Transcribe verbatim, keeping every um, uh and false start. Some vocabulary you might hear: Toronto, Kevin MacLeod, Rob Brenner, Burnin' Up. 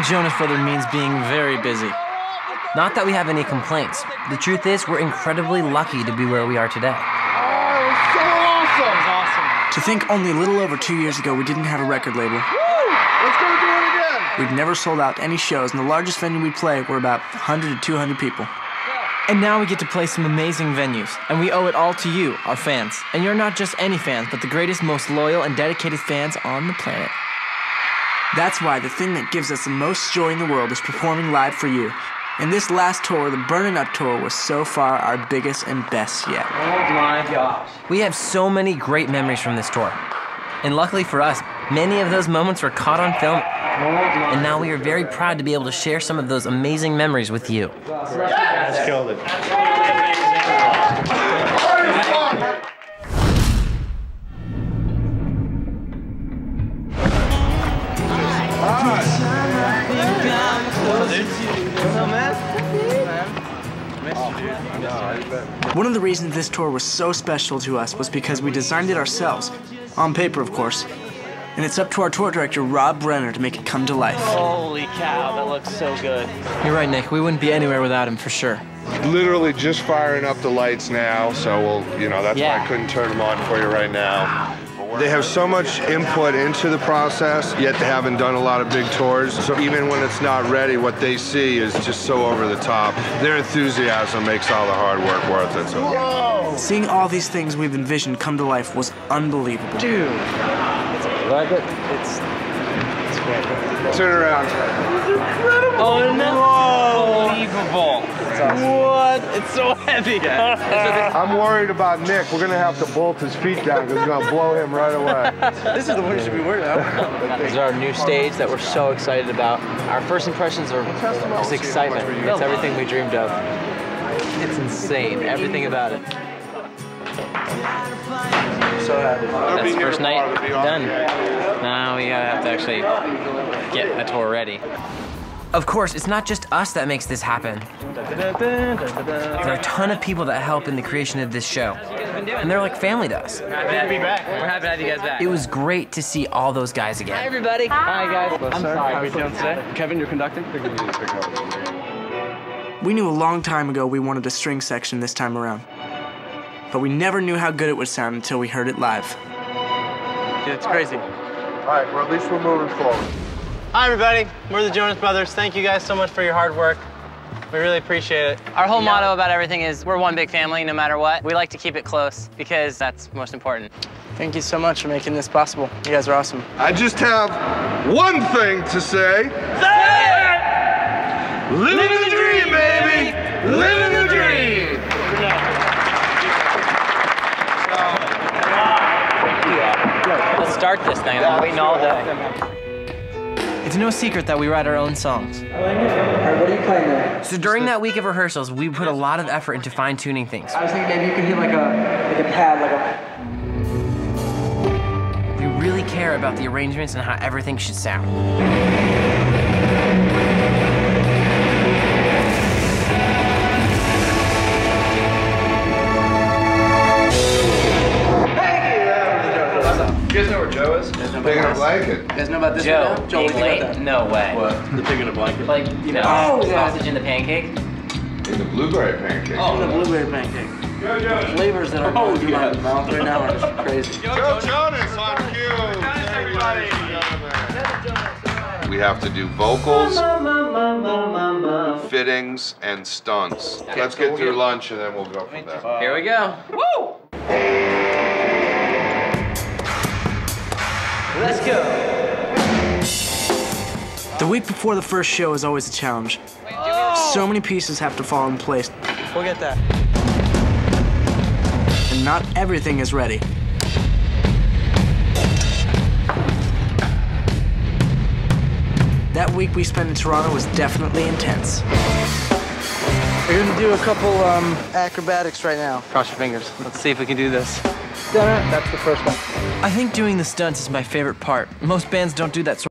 Being a Jonas Brother means being very busy. Not that we have any complaints. The truth is, we're incredibly lucky to be where we are today. Oh, it was so awesome! It was awesome. To think only a little over two years ago we didn't have a record label. Woo! Let's go do it again! We've never sold out any shows, and the largest venue we play were about one hundred to two hundred people. And now we get to play some amazing venues, and we owe it all to you, our fans. And you're not just any fans, but the greatest, most loyal, and dedicated fans on the planet. That's why the thing that gives us the most joy in the world is performing live for you. And this last tour, the Burnin' Up tour, was so far our biggest and best yet. Oh my gosh. We have so many great memories from this tour. And luckily for us, many of those moments were caught on film. And now we are very proud to be able to share some of those amazing memories with you. That's killed it. One of the reasons this tour was so special to us was because we designed it ourselves, on paper of course. And it's up to our tour director, Rob Brenner, to make it come to life. Holy cow, that looks so good. You're right, Nick. We wouldn't be anywhere without him, for sure. Literally just firing up the lights now, so we'll, you know, that's yeah. why I couldn't turn them on for you right now. They have so much input into the process, yet they haven't done a lot of big tours. So even when it's not ready, what they see is just so over the top. Their enthusiasm makes all the hard work worth it. So. Whoa! Seeing all these things we've envisioned come to life was unbelievable. Dude. You like it? It's, it's great. Turn around. It's incredible. Unbelievable. It's awesome. What? It's so heavy. Yeah. I'm worried about Nick. We're going to have to bolt his feet down because we're going to blow him right away. This is the one you should be worried about. This is our new stage that we're so excited about. Our first impressions are just excitement. It's everything we dreamed of. It's insane. Everything about it. So that's the first night done. Now we gotta have to actually get the tour ready. Of course, it's not just us that makes this happen. There are a ton of people that help in the creation of this show. And they're like family to us. Happy to be back. We're happy to have you guys back. It was great to see all those guys again. Hi, everybody. Hi, guys. I'm sorry. How are we doing today? Kevin, you're conducting? We knew a long time ago we wanted a string section this time around. But we never knew how good it would sound until we heard it live. Dude, it's crazy. All right, well, at least we're moving forward. Hi, everybody. We're the Jonas Brothers. Thank you guys so much for your hard work. We really appreciate it. Our whole yeah. motto about everything is we're one big family no matter what. We like to keep it close because that's most important. Thank you so much for making this possible. You guys are awesome. I just have one thing to say. Say it! Living the dream, baby! Living the dream! Start this thing. I'm waiting all day. It's no secret that we write our own songs. So during that week of rehearsals, we put a lot of effort into fine-tuning things. I was thinking maybe you could hit like a like a pad, like a. We really care about the arrangements and how everything should sound. You guys know where Joe is? Pig in a blanket. You guys know about this Joe, right now? Joe, what do you think about that? No way. What? The pig in a blanket. Like, you know, oh, the sausage in the pancake? In the blueberry pancake. Oh, in the blueberry pancake. Go, Joe. The flavors that are oh, going yes. through my mouth right now are just crazy. Go, Jonas, Jonas on cue. Nice, everybody. We have to do vocals, fittings, and stunts. Okay, Let's so get through lunch and then we'll go from there. Here we go. Woo! Let's go. The week before the first show is always a challenge. Oh. So many pieces have to fall in place. We'll get that. And not everything is ready. That week we spent in Toronto was definitely intense. We're gonna do a couple um, acrobatics right now. Cross your fingers. Let's see if we can do this. That's the first one. I think doing the stunts is my favorite part. Most bands don't do that sort